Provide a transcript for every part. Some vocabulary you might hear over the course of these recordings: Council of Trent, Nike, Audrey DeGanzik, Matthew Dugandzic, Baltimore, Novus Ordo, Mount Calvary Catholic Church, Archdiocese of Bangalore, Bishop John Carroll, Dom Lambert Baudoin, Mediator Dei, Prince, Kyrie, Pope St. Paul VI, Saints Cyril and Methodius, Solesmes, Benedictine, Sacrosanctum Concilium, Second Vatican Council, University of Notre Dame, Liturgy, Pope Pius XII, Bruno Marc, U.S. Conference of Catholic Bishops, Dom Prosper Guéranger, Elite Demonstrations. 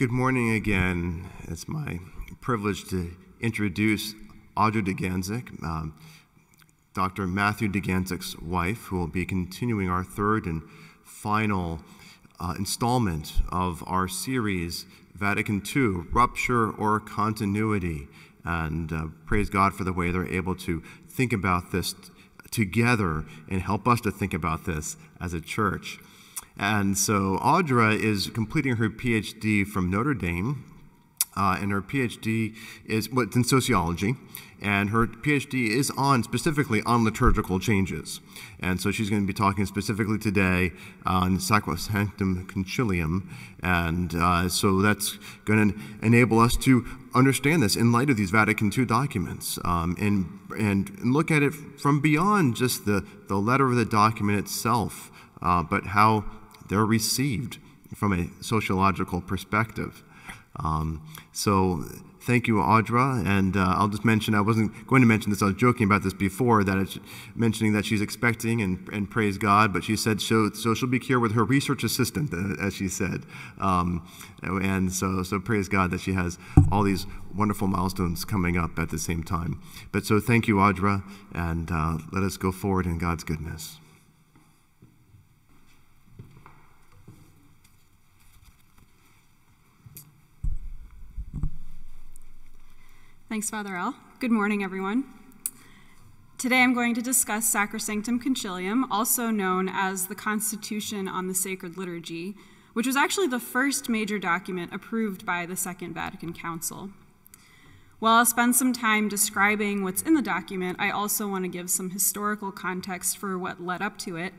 Good morning again. It's my privilege to introduce Audrey DeGanzik, Dr. Matthew Dugandzic's wife, who will be continuing our third and final installment of our series, Vatican II, Rupture or Continuity. And praise God for the way they're able to think about this together and help us to think about this as a church. And so Audra is completing her PhD from Notre Dame, and her PhD is in sociology, and her PhD is on specifically on liturgical changes. And so she's going to be talking specifically today on Sacrosanctum Concilium, and so that's going to enable us to understand this in light of these Vatican II documents, and look at it from beyond just the letter of the document itself, but how they're received from a sociological perspective. So thank you, Audra. And I'll just mention, I wasn't going to mention this, I was joking about this before, that it's mentioning that she's expecting, and praise God, but she said so she'll be here with her research assistant, as she said. And so praise God that she has all these wonderful milestones coming up at the same time. But so thank you, Audra, and let us go forward in God's goodness. Thanks, Father L. Good morning, everyone. Today I'm going to discuss Sacrosanctum Concilium, also known as the Constitution on the Sacred Liturgy, which was actually the first major document approved by the Second Vatican Council. While I'll spend some time describing what's in the document, I also want to give some historical context for what led up to it,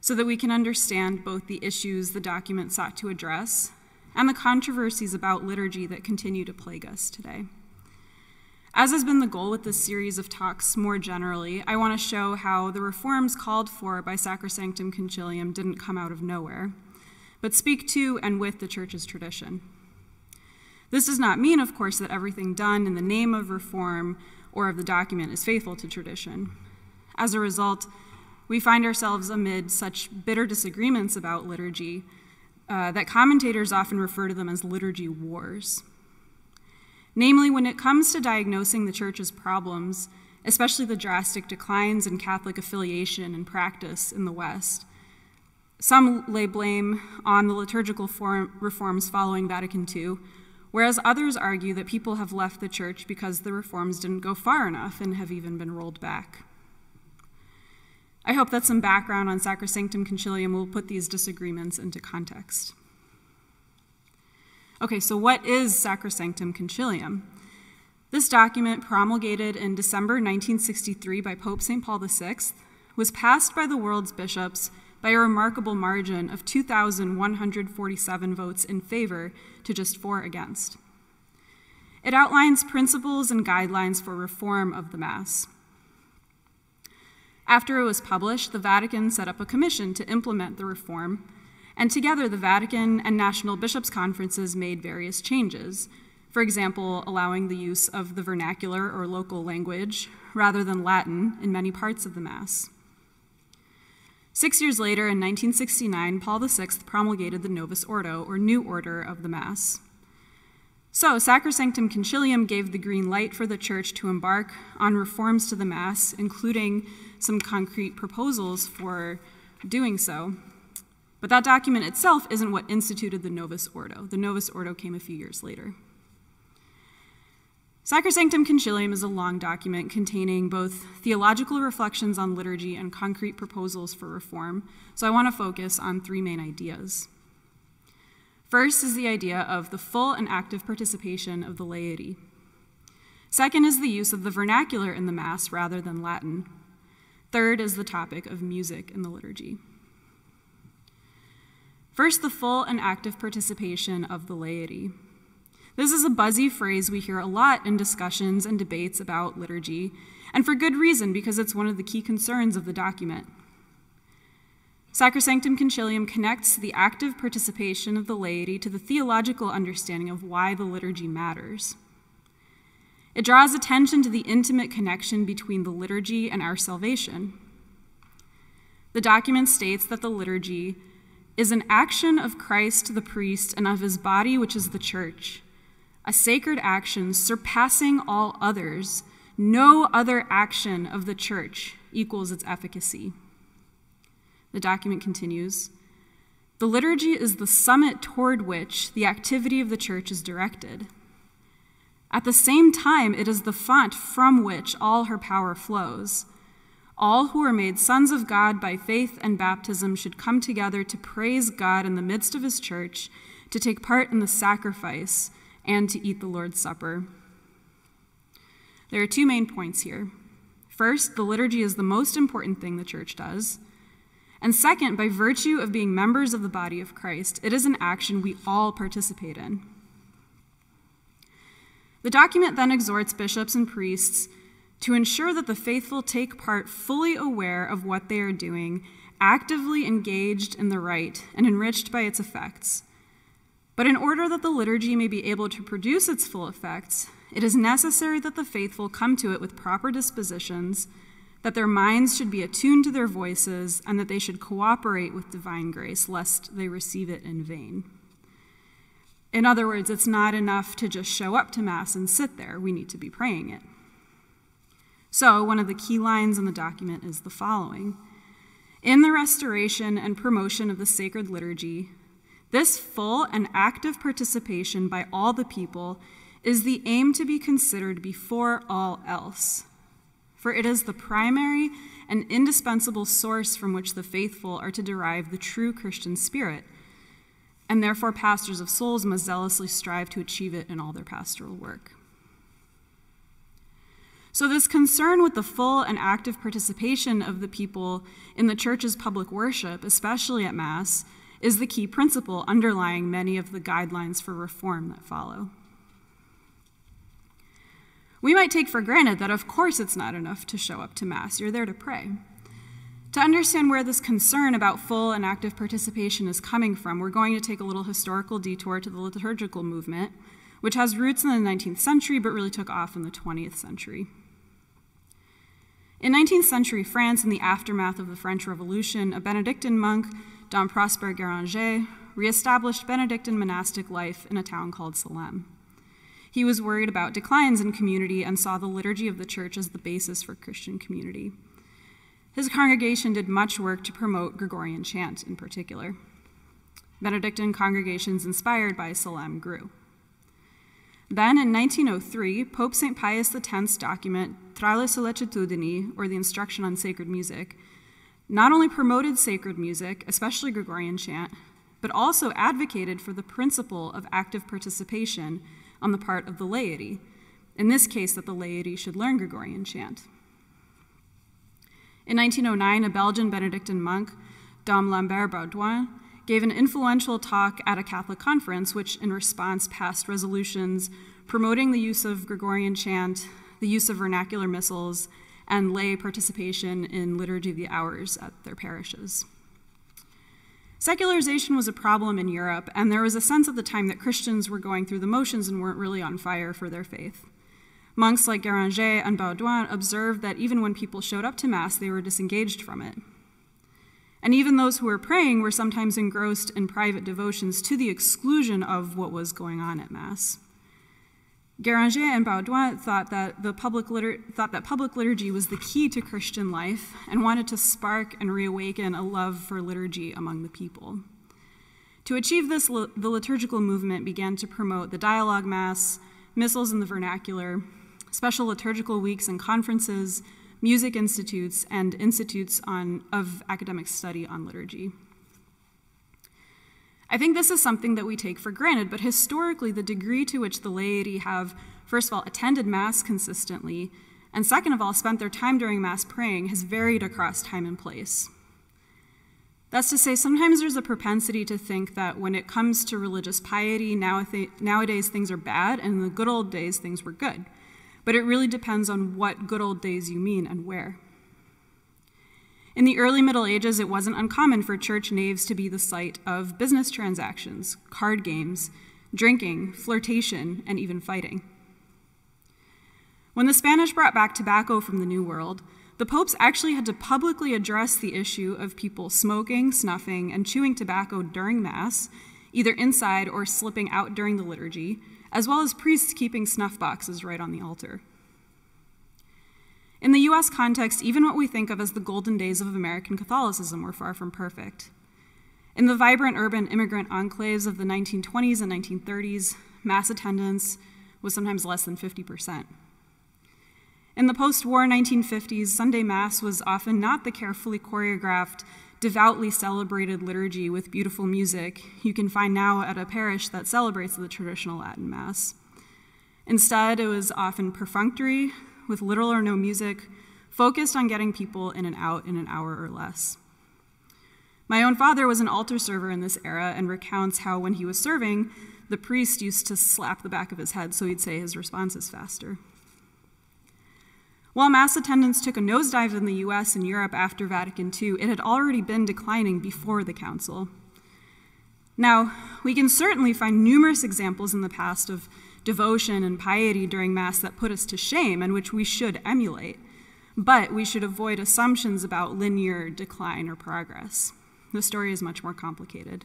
so that we can understand both the issues the document sought to address and the controversies about liturgy that continue to plague us today. As has been the goal with this series of talks more generally, I want to show how the reforms called for by Sacrosanctum Concilium didn't come out of nowhere, but speak to and with the Church's tradition. This does not mean, of course, that everything done in the name of reform or of the document is faithful to tradition. As a result, we find ourselves amid such bitter disagreements about liturgy that commentators often refer to them as liturgy wars. Namely, when it comes to diagnosing the Church's problems, especially the drastic declines in Catholic affiliation and practice in the West, some lay blame on the liturgical reforms following Vatican II, whereas others argue that people have left the Church because the reforms didn't go far enough and have even been rolled back. I hope that some background on Sacrosanctum Concilium will put these disagreements into context. Okay, so what is Sacrosanctum Concilium? This document, promulgated in December 1963 by Pope St. Paul VI, was passed by the world's bishops by a remarkable margin of 2,147 votes in favor to just 4 against. It outlines principles and guidelines for reform of the Mass. After it was published, the Vatican set up a commission to implement the reform, and together, the Vatican and national bishops' conferences made various changes. For example, allowing the use of the vernacular or local language rather than Latin in many parts of the Mass. 6 years later, in 1969, Paul VI promulgated the Novus Ordo, or New Order of the Mass. So, Sacrosanctum Concilium gave the green light for the Church to embark on reforms to the Mass, including some concrete proposals for doing so. But that document itself isn't what instituted the Novus Ordo. The Novus Ordo came a few years later. Sacrosanctum Concilium is a long document containing both theological reflections on liturgy and concrete proposals for reform, so I want to focus on 3 main ideas. First is the idea of the full and active participation of the laity. Second is the use of the vernacular in the Mass rather than Latin. Third is the topic of music in the liturgy. First, the full and active participation of the laity. This is a buzzy phrase we hear a lot in discussions and debates about liturgy, and for good reason, because it's one of the key concerns of the document. Sacrosanctum Concilium connects the active participation of the laity to the theological understanding of why the liturgy matters. It draws attention to the intimate connection between the liturgy and our salvation. The document states that the liturgy is an action of Christ the priest and of his body, which is the church, a sacred action surpassing all others. No other action of the church equals its efficacy. The document continues, the liturgy is the summit toward which the activity of the church is directed. At the same time, it is the font from which all her power flows. All who are made sons of God by faith and baptism should come together to praise God in the midst of his church, to take part in the sacrifice, and to eat the Lord's Supper. There are two main points here. First, the liturgy is the most important thing the church does. And second, by virtue of being members of the body of Christ, it is an action we all participate in. The document then exhorts bishops and priests to ensure that the faithful take part fully aware of what they are doing, actively engaged in the rite, and enriched by its effects. But in order that the liturgy may be able to produce its full effects, it is necessary that the faithful come to it with proper dispositions, that their minds should be attuned to their voices, and that they should cooperate with divine grace, lest they receive it in vain. In other words, it's not enough to just show up to Mass and sit there. We need to be praying it. So, one of the key lines in the document is the following. In the restoration and promotion of the sacred liturgy, this full and active participation by all the people is the aim to be considered before all else. For it is the primary and indispensable source from which the faithful are to derive the true Christian spirit, and therefore pastors of souls must zealously strive to achieve it in all their pastoral work. So this concern with the full and active participation of the people in the church's public worship, especially at Mass, is the key principle underlying many of the guidelines for reform that follow. We might take for granted that, of course, it's not enough to show up to Mass. You're there to pray. To understand where this concern about full and active participation is coming from, we're going to take a little historical detour to the liturgical movement, which has roots in the 19th century but really took off in the 20th century. In 19th century France, in the aftermath of the French Revolution, a Benedictine monk, Dom Prosper Guéranger, reestablished Benedictine monastic life in a town called Solesmes. He was worried about declines in community and saw the liturgy of the church as the basis for Christian community. His congregation did much work to promote Gregorian chant in particular. Benedictine congregations inspired by Solesmes grew. Then in 1903, Pope St. Pius XI's document, Tra le Sollecitudini, or the Instruction on Sacred Music, not only promoted sacred music, especially Gregorian chant, but also advocated for the principle of active participation on the part of the laity, in this case that the laity should learn Gregorian chant. In 1909, a Belgian Benedictine monk, Dom Lambert Baudoin, gave an influential talk at a Catholic conference, which in response passed resolutions promoting the use of Gregorian chant, the use of vernacular missals, and lay participation in liturgy of the hours at their parishes. Secularization was a problem in Europe, and there was a sense at the time that Christians were going through the motions and weren't really on fire for their faith. Monks like Guéranger and Baudoin observed that even when people showed up to Mass, they were disengaged from it. And even those who were praying were sometimes engrossed in private devotions to the exclusion of what was going on at Mass. Guéranger and Baudoin thought that public liturgy was the key to Christian life and wanted to spark and reawaken a love for liturgy among the people. To achieve this, the liturgical movement began to promote the dialogue Mass, missals in the vernacular, special liturgical weeks and conferences, music institutes, and institutes of academic study on liturgy. I think this is something that we take for granted, but historically, the degree to which the laity have, first of all, attended Mass consistently, and second of all, spent their time during Mass praying has varied across time and place. That's to say, sometimes there's a propensity to think that when it comes to religious piety, nowadays things are bad, and in the good old days things were good. But it really depends on what good old days you mean and where. In the early Middle Ages, it wasn't uncommon for church naves to be the site of business transactions, card games, drinking, flirtation, and even fighting. When the Spanish brought back tobacco from the New World, the popes actually had to publicly address the issue of people smoking, snuffing, and chewing tobacco during Mass, either inside or slipping out during the liturgy, as well as priests keeping snuff boxes right on the altar. In the U.S. context, even what we think of as the golden days of American Catholicism were far from perfect. In the vibrant urban immigrant enclaves of the 1920s and 1930s, Mass attendance was sometimes less than 50%. In the post-war 1950s, Sunday Mass was often not the carefully choreographed, devoutly celebrated liturgy with beautiful music you can find now at a parish that celebrates the traditional Latin Mass. Instead, it was often perfunctory, with little or no music, focused on getting people in and out in an hour or less. My own father was an altar server in this era and recounts how when he was serving, the priest used to slap the back of his head so he'd say his responses faster. While Mass attendance took a nosedive in the US and Europe after Vatican II, it had already been declining before the Council. Now, we can certainly find numerous examples in the past of devotion and piety during Mass that put us to shame and which we should emulate, but we should avoid assumptions about linear decline or progress. The story is much more complicated.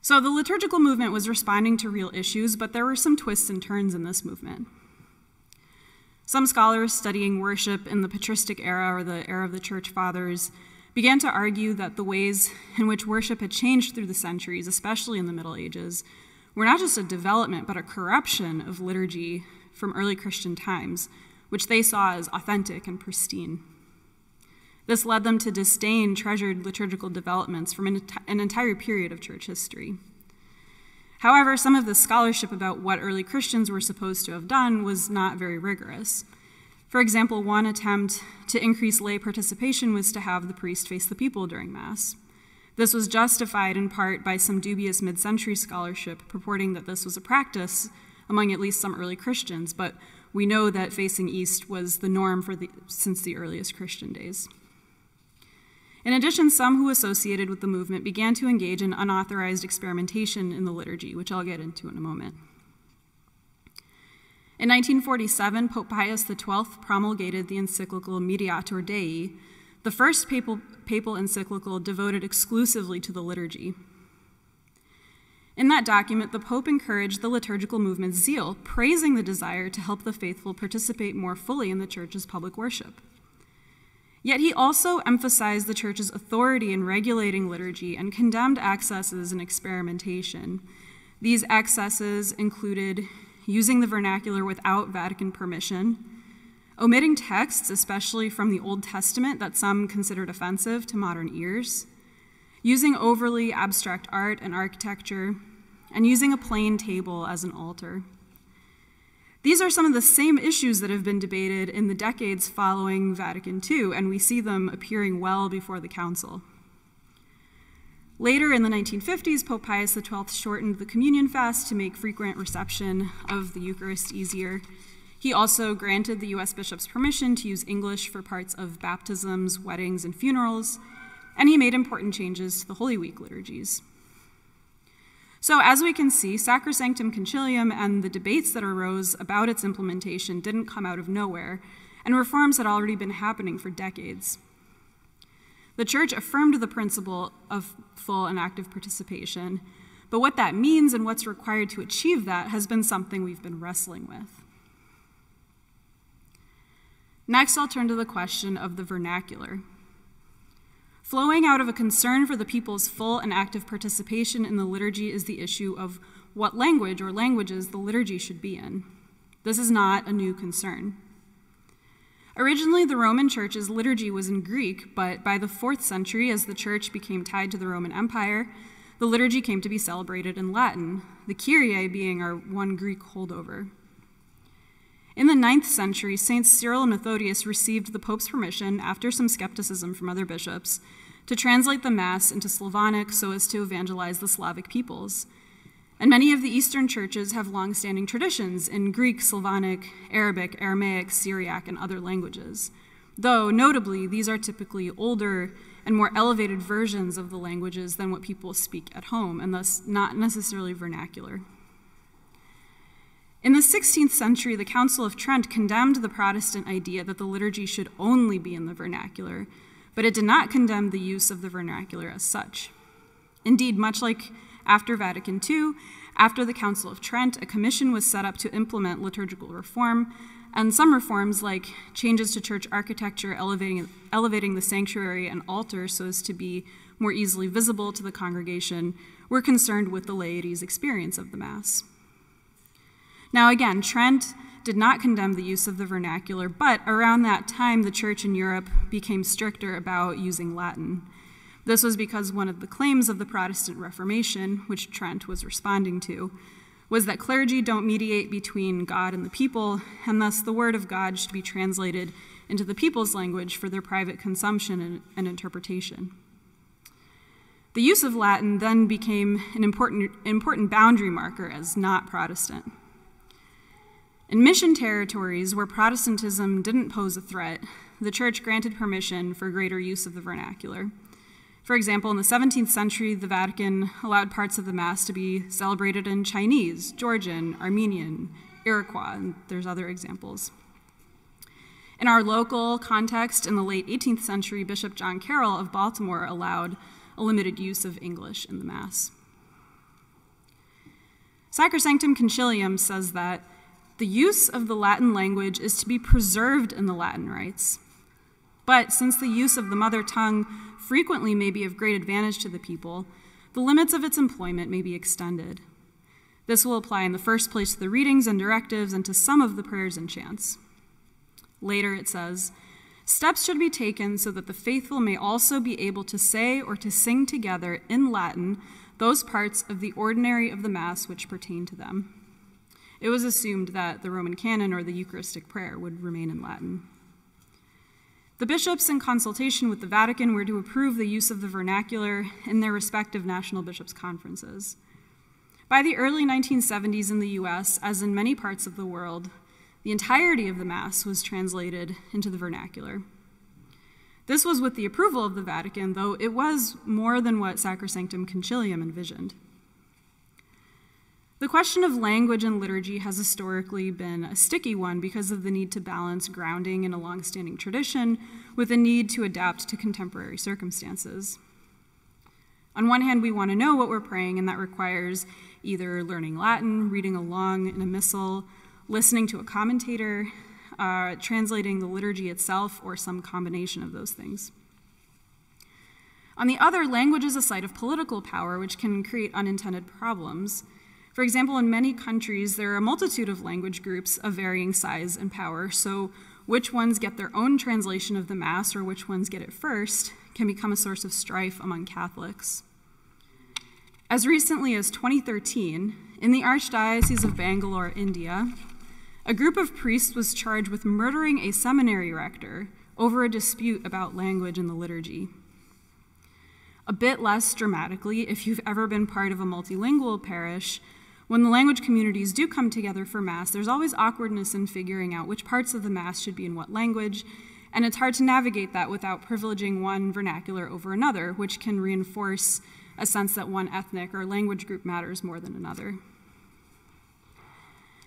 So the liturgical movement was responding to real issues, but there were some twists and turns in this movement. Some scholars studying worship in the patristic era or the era of the Church Fathers began to argue that the ways in which worship had changed through the centuries, especially in the Middle Ages, were not just a development but a corruption of liturgy from early Christian times, which they saw as authentic and pristine. This led them to disdain treasured liturgical developments from an entire period of church history. However, some of the scholarship about what early Christians were supposed to have done was not very rigorous. For example, one attempt to increase lay participation was to have the priest face the people during Mass. This was justified in part by some dubious mid-century scholarship purporting that this was a practice among at least some early Christians, but we know that facing east was the norm since the earliest Christian days. In addition, some who associated with the movement began to engage in unauthorized experimentation in the liturgy, which I'll get into in a moment. In 1947, Pope Pius XII promulgated the encyclical Mediator Dei, the first papal encyclical devoted exclusively to the liturgy. In that document, the Pope encouraged the liturgical movement's zeal, praising the desire to help the faithful participate more fully in the Church's public worship. Yet he also emphasized the Church's authority in regulating liturgy and condemned excesses and experimentation. These excesses included using the vernacular without Vatican permission, omitting texts, especially from the Old Testament, that some considered offensive to modern ears, using overly abstract art and architecture, and using a plain table as an altar. These are some of the same issues that have been debated in the decades following Vatican II, and we see them appearing well before the Council. Later in the 1950s, Pope Pius XII shortened the Communion Fast to make frequent reception of the Eucharist easier. He also granted the U.S. bishops permission to use English for parts of baptisms, weddings, and funerals, and he made important changes to the Holy Week liturgies. So as we can see, Sacrosanctum Concilium and the debates that arose about its implementation didn't come out of nowhere, and reforms had already been happening for decades. The Church affirmed the principle of full and active participation, but what that means and what's required to achieve that has been something we've been wrestling with. Next, I'll turn to the question of the vernacular. Flowing out of a concern for the people's full and active participation in the liturgy is the issue of what language or languages the liturgy should be in. This is not a new concern. Originally, the Roman Church's liturgy was in Greek, but by the 4th century, as the Church became tied to the Roman Empire, the liturgy came to be celebrated in Latin, the Kyrie being our one Greek holdover. In the 9th century, Saints Cyril and Methodius received the Pope's permission, after some skepticism from other bishops, to translate the Mass into Slavonic so as to evangelize the Slavic peoples. And many of the Eastern churches have long-standing traditions in Greek, Slavonic, Arabic, Aramaic, Syriac, and other languages. Though, notably, these are typically older and more elevated versions of the languages than what people speak at home, and thus not necessarily vernacular. In the 16th century, the Council of Trent condemned the Protestant idea that the liturgy should only be in the vernacular, but it did not condemn the use of the vernacular as such. Indeed, much like after Vatican II, after the Council of Trent, a commission was set up to implement liturgical reform, and some reforms, like changes to church architecture, elevating the sanctuary and altar so as to be more easily visible to the congregation, were concerned with the laity's experience of the Mass. Now again, Trent did not condemn the use of the vernacular, but around that time, the Church in Europe became stricter about using Latin. This was because one of the claims of the Protestant Reformation, which Trent was responding to, was that clergy don't mediate between God and the people, and thus the word of God should be translated into the people's language for their private consumption and interpretation. The use of Latin then became an important boundary marker as not Protestant. In mission territories where Protestantism didn't pose a threat, the Church granted permission for greater use of the vernacular. For example, in the 17th century, the Vatican allowed parts of the Mass to be celebrated in Chinese, Georgian, Armenian, Iroquois, and there's other examples. In our local context, in the late 18th century, Bishop John Carroll of Baltimore allowed a limited use of English in the Mass. Sacrosanctum Concilium says that the use of the Latin language is to be preserved in the Latin rites. But since the use of the mother tongue frequently may be of great advantage to the people, the limits of its employment may be extended. This will apply in the first place to the readings and directives and to some of the prayers and chants. Later it says, steps should be taken so that the faithful may also be able to say or to sing together in Latin those parts of the ordinary of the Mass which pertain to them. It was assumed that the Roman canon or the Eucharistic prayer would remain in Latin. The bishops, in consultation with the Vatican, were to approve the use of the vernacular in their respective national bishops' conferences. By the early 1970s in the US, as in many parts of the world, the entirety of the Mass was translated into the vernacular. This was with the approval of the Vatican, though it was more than what Sacrosanctum Concilium envisioned. The question of language and liturgy has historically been a sticky one because of the need to balance grounding in a long-standing tradition with a need to adapt to contemporary circumstances. On one hand, we want to know what we're praying, and that requires either learning Latin, reading along in a missal, listening to a commentator, translating the liturgy itself, or some combination of those things. On the other, language is a site of political power, which can create unintended problems. For example, in many countries, there are a multitude of language groups of varying size and power, so which ones get their own translation of the Mass or which ones get it first can become a source of strife among Catholics. As recently as 2013, in the Archdiocese of Bangalore, India, a group of priests was charged with murdering a seminary rector over a dispute about language in the liturgy. A bit less dramatically, if you've ever been part of a multilingual parish, when the language communities do come together for Mass, there's always awkwardness in figuring out which parts of the Mass should be in what language, and it's hard to navigate that without privileging one vernacular over another, which can reinforce a sense that one ethnic or language group matters more than another.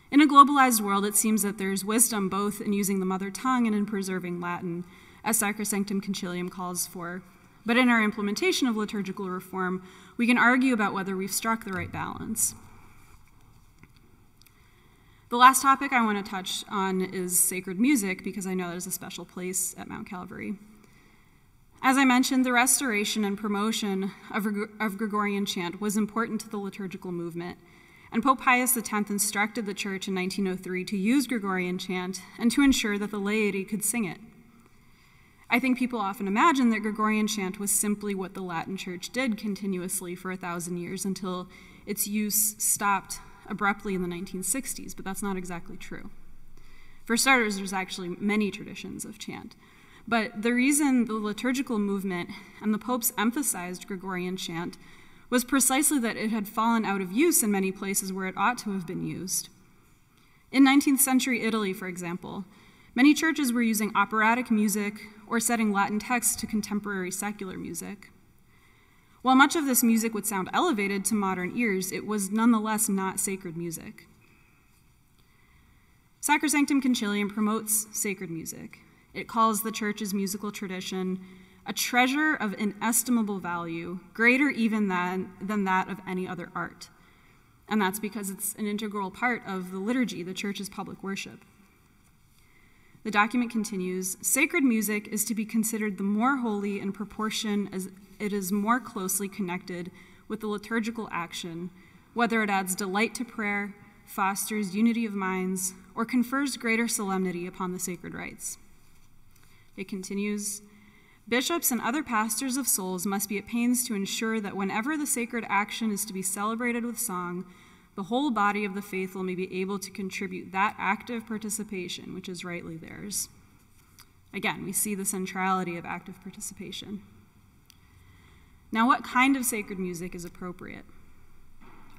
In a globalized world, it seems that there's wisdom both in using the mother tongue and in preserving Latin, as Sacrosanctum Concilium calls for. But in our implementation of liturgical reform, we can argue about whether we've struck the right balance. The last topic I want to touch on is sacred music, because I know that is a special place at Mount Calvary. As I mentioned, the restoration and promotion of Gregorian chant was important to the liturgical movement, and Pope Pius XII instructed the Church in 1903 to use Gregorian chant and to ensure that the laity could sing it. I think people often imagine that Gregorian chant was simply what the Latin Church did continuously for 1,000 years until its use stopped abruptly in the 1960s, but that's not exactly true. For starters, there's actually many traditions of chant. But the reason the liturgical movement and the popes emphasized Gregorian chant was precisely that it had fallen out of use in many places where it ought to have been used. In 19th century Italy, for example, many churches were using operatic music or setting Latin texts to contemporary secular music. While much of this music would sound elevated to modern ears, it was nonetheless not sacred music. Sacrosanctum Concilium promotes sacred music. It calls the Church's musical tradition a treasure of inestimable value, greater even than that of any other art. And that's because it's an integral part of the liturgy, the Church's public worship. The document continues, sacred music is to be considered the more holy in proportion as it is more closely connected with the liturgical action, whether it adds delight to prayer, fosters unity of minds, or confers greater solemnity upon the sacred rites. It continues, bishops and other pastors of souls must be at pains to ensure that whenever the sacred action is to be celebrated with song, the whole body of the faithful may be able to contribute that active participation which is rightly theirs. Again, we see the centrality of active participation. Now, what kind of sacred music is appropriate?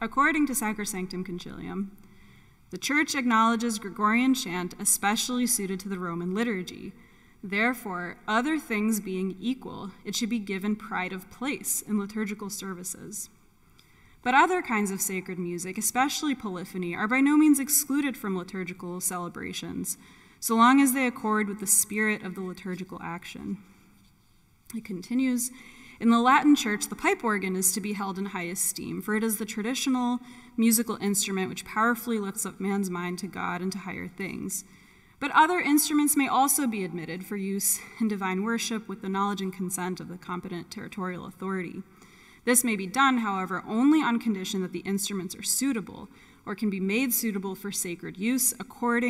According to Sacrosanctum Concilium, the Church acknowledges Gregorian chant especially suited to the Roman liturgy. Therefore, other things being equal, it should be given pride of place in liturgical services. But other kinds of sacred music, especially polyphony, are by no means excluded from liturgical celebrations, so long as they accord with the spirit of the liturgical action. It continues, in the Latin Church, the pipe organ is to be held in high esteem, for it is the traditional musical instrument which powerfully lifts up man's mind to God and to higher things. But other instruments may also be admitted for use in divine worship with the knowledge and consent of the competent territorial authority. This may be done, however, only on condition that the instruments are suitable or can be made suitable for sacred use, accord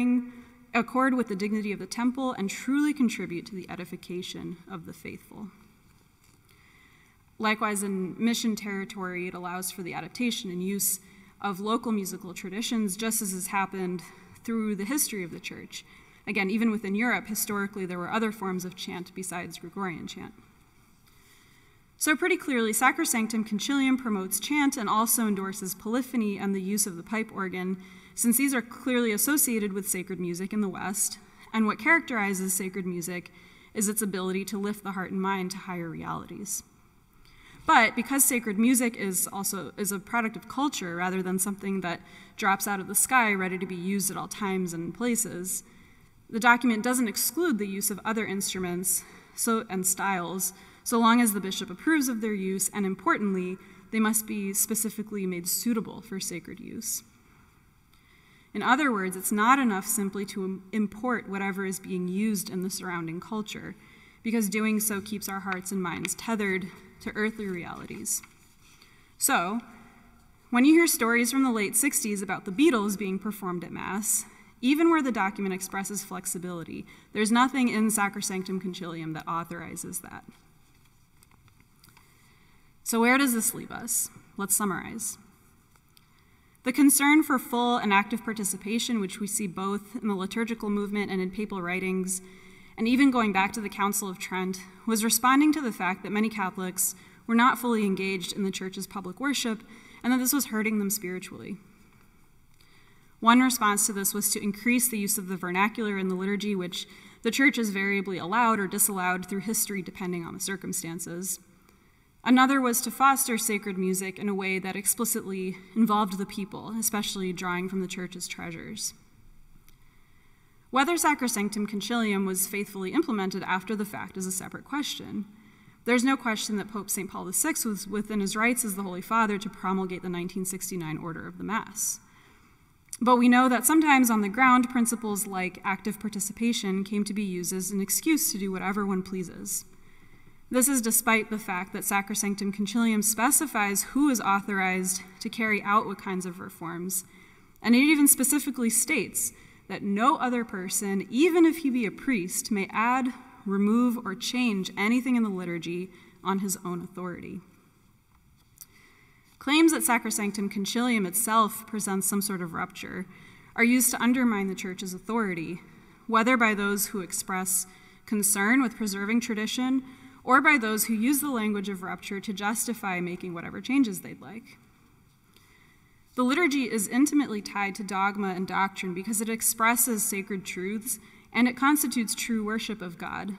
with the dignity of the temple, and truly contribute to the edification of the faithful. Likewise, in mission territory, it allows for the adaptation and use of local musical traditions, just as has happened through the history of the Church. Again, even within Europe, historically, there were other forms of chant besides Gregorian chant. So pretty clearly, Sacrosanctum Concilium promotes chant and also endorses polyphony and the use of the pipe organ, since these are clearly associated with sacred music in the West, and what characterizes sacred music is its ability to lift the heart and mind to higher realities. But because sacred music is a product of culture rather than something that drops out of the sky ready to be used at all times and places, the document doesn't exclude the use of other instruments and styles, so long as the bishop approves of their use, and importantly, they must be specifically made suitable for sacred use. In other words, it's not enough simply to import whatever is being used in the surrounding culture, because doing so keeps our hearts and minds tethered to earthly realities. So, when you hear stories from the late 60s about the Beatles being performed at Mass, even where the document expresses flexibility, there's nothing in Sacrosanctum Concilium that authorizes that. So where does this leave us? Let's summarize. The concern for full and active participation, which we see both in the liturgical movement and in papal writings, and even going back to the Council of Trent, was responding to the fact that many Catholics were not fully engaged in the Church's public worship and that this was hurting them spiritually. One response to this was to increase the use of the vernacular in the liturgy, which the Church has variably allowed or disallowed through history depending on the circumstances. Another was to foster sacred music in a way that explicitly involved the people, especially drawing from the Church's treasures. Whether Sacrosanctum Concilium was faithfully implemented after the fact is a separate question. There's no question that Pope St. Paul VI was within his rights as the Holy Father to promulgate the 1969 Order of the Mass. But we know that sometimes on the ground, principles like active participation came to be used as an excuse to do whatever one pleases. This is despite the fact that Sacrosanctum Concilium specifies who is authorized to carry out what kinds of reforms, and it even specifically states that no other person, even if he be a priest, may add, remove, or change anything in the liturgy on his own authority. Claims that Sacrosanctum Concilium itself presents some sort of rupture are used to undermine the Church's authority, whether by those who express concern with preserving tradition or by those who use the language of rupture to justify making whatever changes they'd like. The liturgy is intimately tied to dogma and doctrine because it expresses sacred truths and it constitutes true worship of God.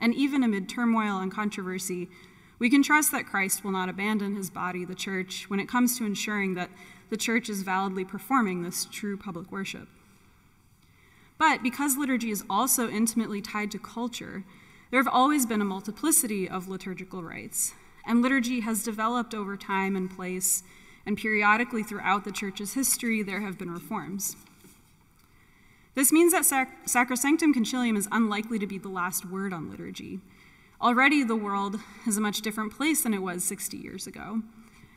And even amid turmoil and controversy, we can trust that Christ will not abandon his body, the Church, when it comes to ensuring that the Church is validly performing this true public worship. But because liturgy is also intimately tied to culture, there have always been a multiplicity of liturgical rites, and liturgy has developed over time and place, and periodically throughout the Church's history, there have been reforms. This means that Sacrosanctum Concilium is unlikely to be the last word on liturgy. Already, the world is a much different place than it was 60 years ago.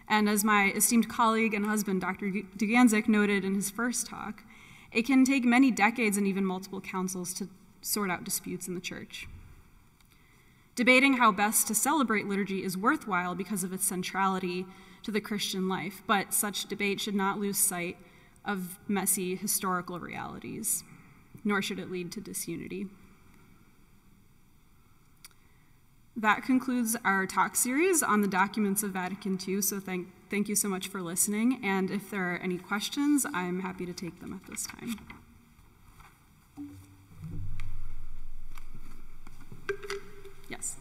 And as my esteemed colleague and husband, Dr. Dugandzic, noted in his first talk, it can take many decades and even multiple councils to sort out disputes in the Church. Debating how best to celebrate liturgy is worthwhile because of its centrality to the Christian life, but such debate should not lose sight of messy historical realities, nor should it lead to disunity. That concludes our talk series on the documents of Vatican II, so thank you so much for listening, and if there are any questions, I'm happy to take them at this time. Yes.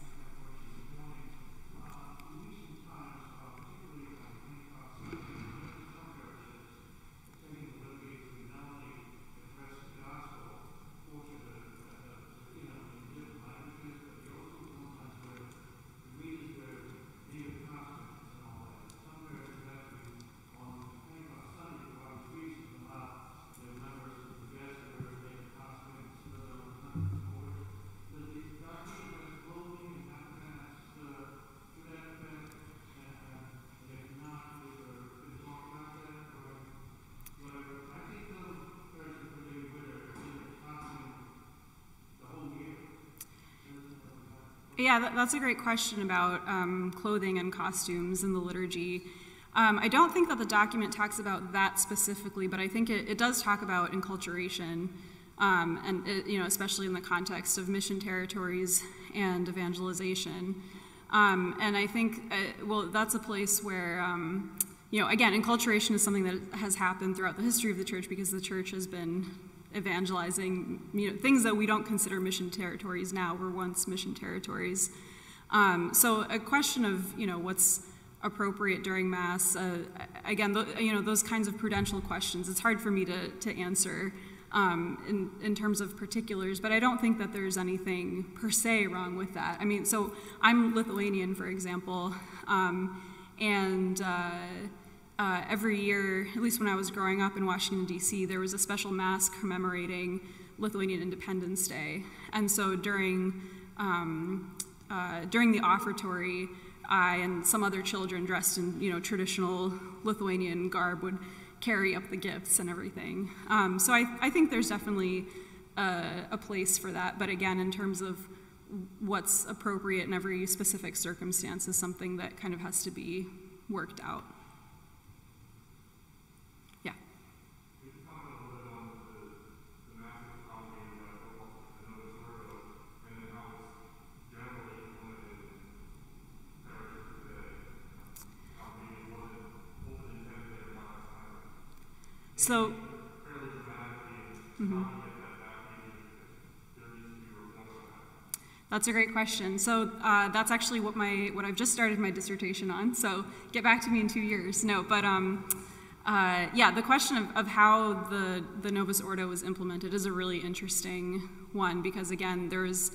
Yeah, that's a great question about clothing and costumes in the liturgy. I don't think that the document talks about that specifically, but I think it does talk about enculturation, and especially in the context of mission territories and evangelization. And I think, well, that's a place where, again, enculturation is something that has happened throughout the history of the Church because the Church has been evangelizing, things that we don't consider mission territories now were once mission territories. So a question of, what's appropriate during Mass, again, those kinds of prudential questions, it's hard for me to answer in terms of particulars, but I don't think that there's anything per se wrong with that. I mean, so I'm Lithuanian, for example, and every year, at least when I was growing up in Washington, D.C., there was a special Mass commemorating Lithuanian Independence Day. And so during the offertory, I and some other children dressed in traditional Lithuanian garb would carry up the gifts and everything. So I think there's definitely a place for that. But again, in terms of what's appropriate in every specific circumstance is something that kind of has to be worked out. So, that's a great question. So that's actually what I've just started my dissertation on. So get back to me in 2 years. No, but yeah, the question of how the Novus Ordo was implemented is a really interesting one because again, there's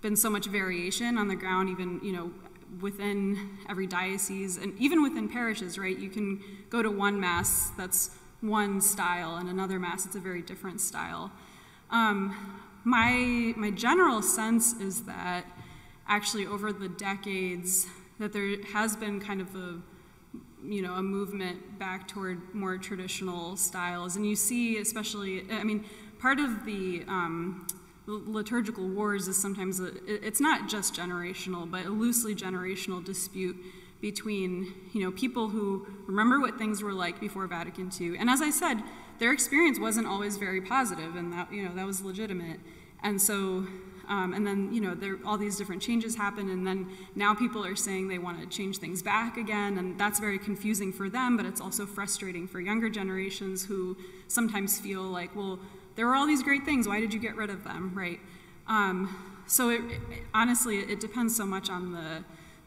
been so much variation on the ground, even within every diocese and even within parishes. Right, you can go to one Mass that's one style and another Mass, it's a very different style. My general sense is that actually over the decades that there has been kind of a, a movement back toward more traditional styles. And you see especially, I mean, part of the liturgical wars is sometimes, it's not just generational, but a loosely generational dispute between people who remember what things were like before Vatican II, and as I said, their experience wasn't always very positive, and that that was legitimate. And so, and then there all these different changes happen, and then now people are saying they want to change things back again, and that's very confusing for them, but it's also frustrating for younger generations who sometimes feel like, well, there were all these great things, why did you get rid of them, right? So honestly, it depends so much on the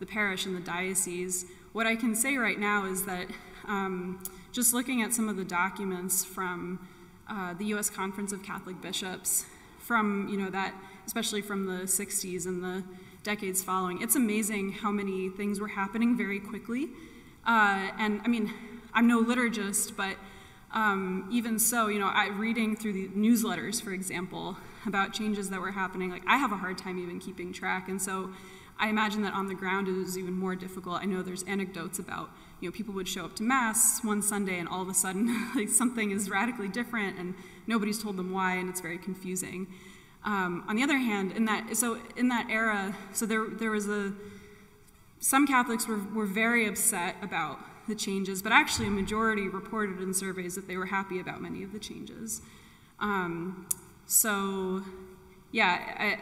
parish and the diocese. What I can say right now is that just looking at some of the documents from the U.S. Conference of Catholic Bishops from, that, especially from the 60s and the decades following. It's amazing how many things were happening very quickly. And I mean, I'm no liturgist, but even so, reading through the newsletters, for example, about changes that were happening, I have a hard time even keeping track. And so I imagine that on the ground it was even more difficult. I know there's anecdotes about, people would show up to Mass one Sunday and all of a sudden something is radically different and nobody's told them why, and it's very confusing. On the other hand, in that era, there was some Catholics were very upset about the changes, but actually a majority reported in surveys that they were happy about many of the changes. So, yeah,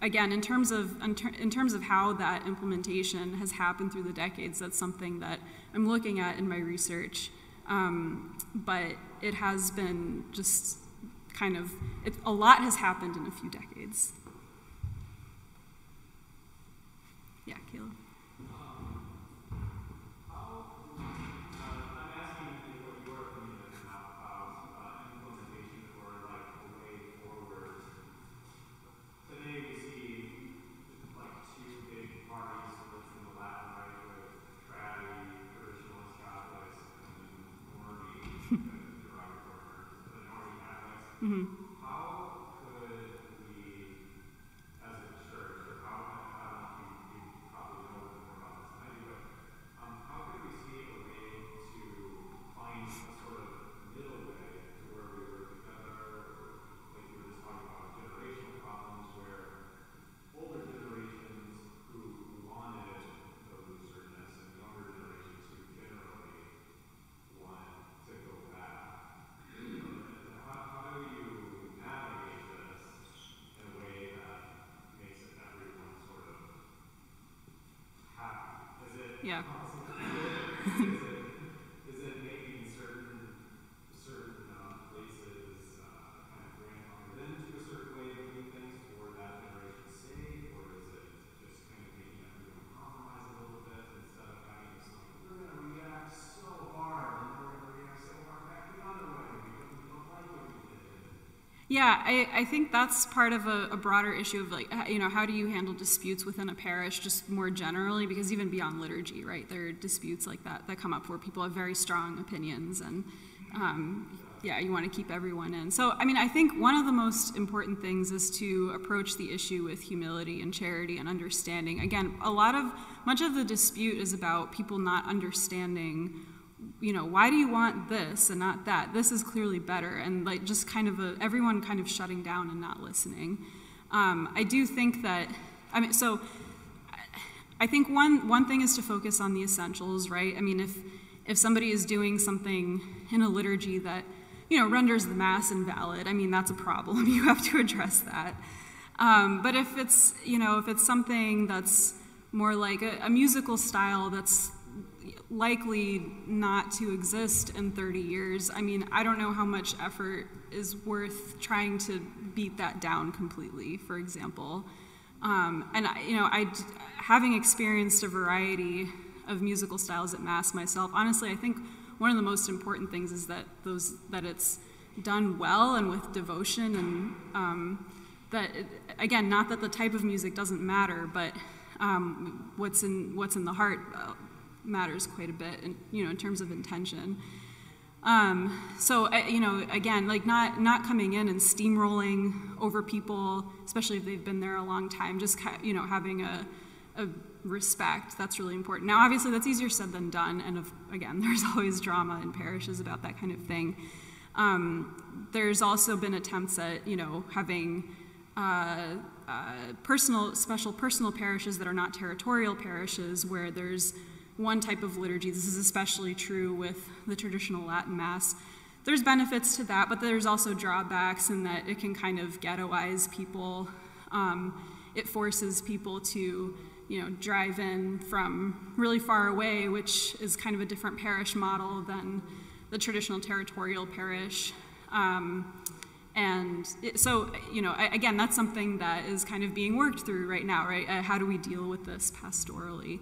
again, in terms of how that implementation has happened through the decades, that's something that I'm looking at in my research. But it has been just kind of, a lot has happened in a few decades. Yeah, Caleb. Yeah. Is it making certain places kind of grandfathered into a certain way of doing things for that generation's sake, or is it just kind of making everyone compromise a little bit instead of having this like, we're going to react so hard, and we're going to react so hard back the other way because we don't like what we did? Yeah, I think that's part of a broader issue of how do you handle disputes within a parish just more generally, because even beyond liturgy, right, there are disputes like that that come up where people have very strong opinions, and yeah, you want to keep everyone in. So I mean, I think one of the most important things is to approach the issue with humility and charity and understanding. Again, much of the dispute is about people not understanding, why do you want this and not that? This is clearly better, and just kind of everyone kind of shutting down and not listening. I do think that, I think one thing is to focus on the essentials, right? I mean, if somebody is doing something in a liturgy that, renders the Mass invalid, I mean, that's a problem. You have to address that. But if it's, if it's something that's more like a musical style that's likely not to exist in 30 years. I mean, I don't know how much effort is worth trying to beat that down completely, for example. And, having experienced a variety of musical styles at Mass myself, honestly, I think one of the most important things is that it's done well and with devotion, and again, not that the type of music doesn't matter, but what's in the heart matters quite a bit, and in terms of intention. So again, not coming in and steamrolling over people, especially if they've been there a long time. Just having a respect, that's really important. Now, obviously, that's easier said than done, and again, there's always drama in parishes about that kind of thing. There's also been attempts at having special personal parishes that are not territorial parishes, where there's one type of liturgy. This is especially true with the traditional Latin Mass. There's benefits to that, but there's also drawbacks in that it can kind of ghettoize people. It forces people to, drive in from really far away, which is kind of a different parish model than the traditional territorial parish. Again, that's something that is kind of being worked through right now, right? How do we deal with this pastorally?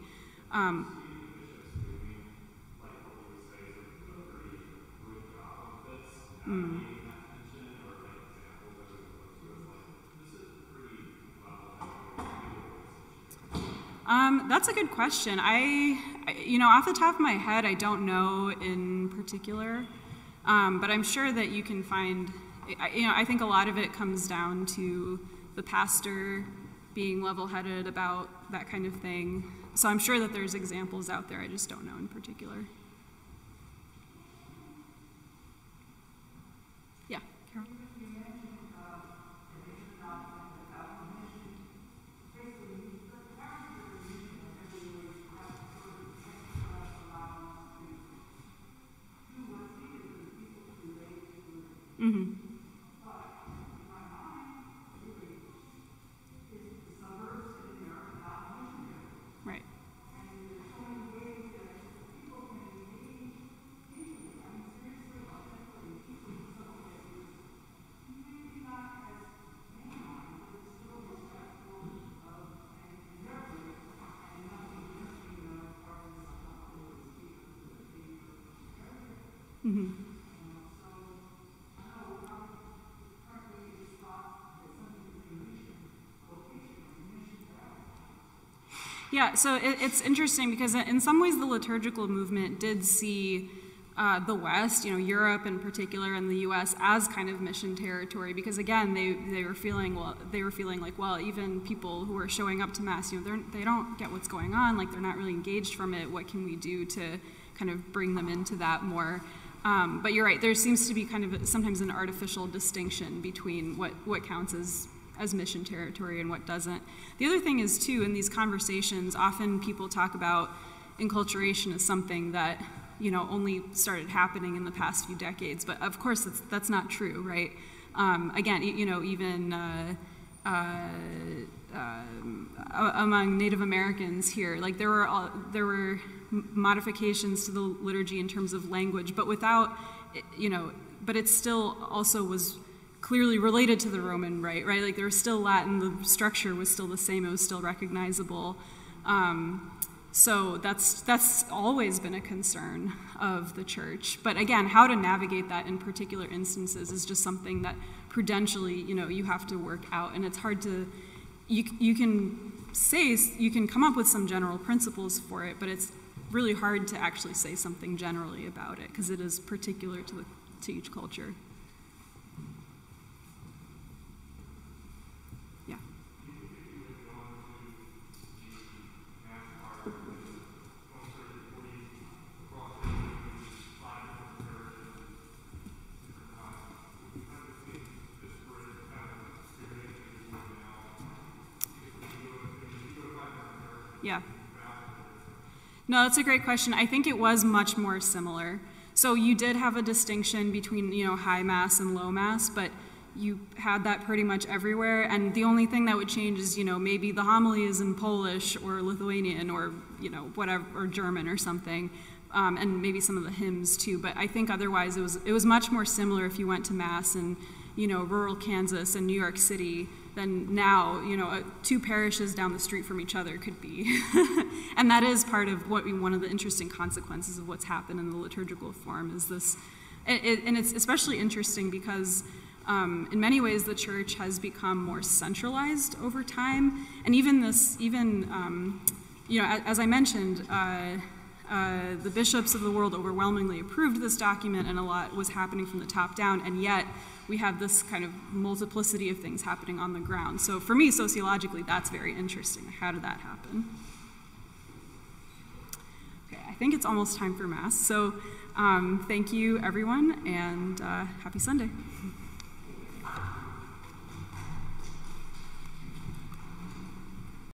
That's a good question. You know, off the top of my head, I don't know in particular, but I'm sure that you can find, you know, I think a lot of it comes down to the pastor being level-headed about that kind of thing. So I'm sure that there's examples out there, I just don't know in particular. Yeah, Carol? Mm-hmm. Right. Mm-hmm. Yeah, so it's interesting because in some ways the liturgical movement did see the West, you know, Europe in particular and the U.S. as kind of mission territory, because again they were feeling like even people who are showing up to Mass, you know, they don't get what's going on, like they're not really engaged from it. What can we do to kind of bring them into that more? But you're right, there seems to be kind of sometimes an artificial distinction between what counts as mission territory and what doesn't. The other thing is too, in these conversations, often people talk about enculturation as something that, you know, only started happening in the past few decades, but of course that's not true, right? Again, you know, even among Native Americans here, like there were modifications to the liturgy in terms of language, but without, you know, but it still also was clearly related to the Roman rite, right? Like there was still Latin, the structure was still the same, it was still recognizable. So that's always been a concern of the church. But again, how to navigate that in particular instances is just something that prudentially, you know, you have to work out, and it's hard to, you can come up with some general principles for it, but it's really hard to actually say something generally about it because it is particular to each culture. Yeah. No, that's a great question. I think it was much more similar. So you did have a distinction between, you know, high mass and low mass, but you had that pretty much everywhere. And the only thing that would change is, you know, maybe the homily is in Polish or Lithuanian or, you know, whatever, or German or something, and maybe some of the hymns too. But I think otherwise it was much more similar if you went to mass in, you know, rural Kansas and New York City. Then now, you know, two parishes down the street from each other could be. And that is part of one of the interesting consequences of what's happened in the liturgical form is this. And it's especially interesting because in many ways the church has become more centralized over time. And even you know, as I mentioned, the bishops of the world overwhelmingly approved this document, and a lot was happening from the top down, and yet we have this kind of multiplicity of things happening on the ground. So for me, sociologically, that's very interesting. How did that happen? Okay, I think it's almost time for Mass, so thank you, everyone, and happy Sunday.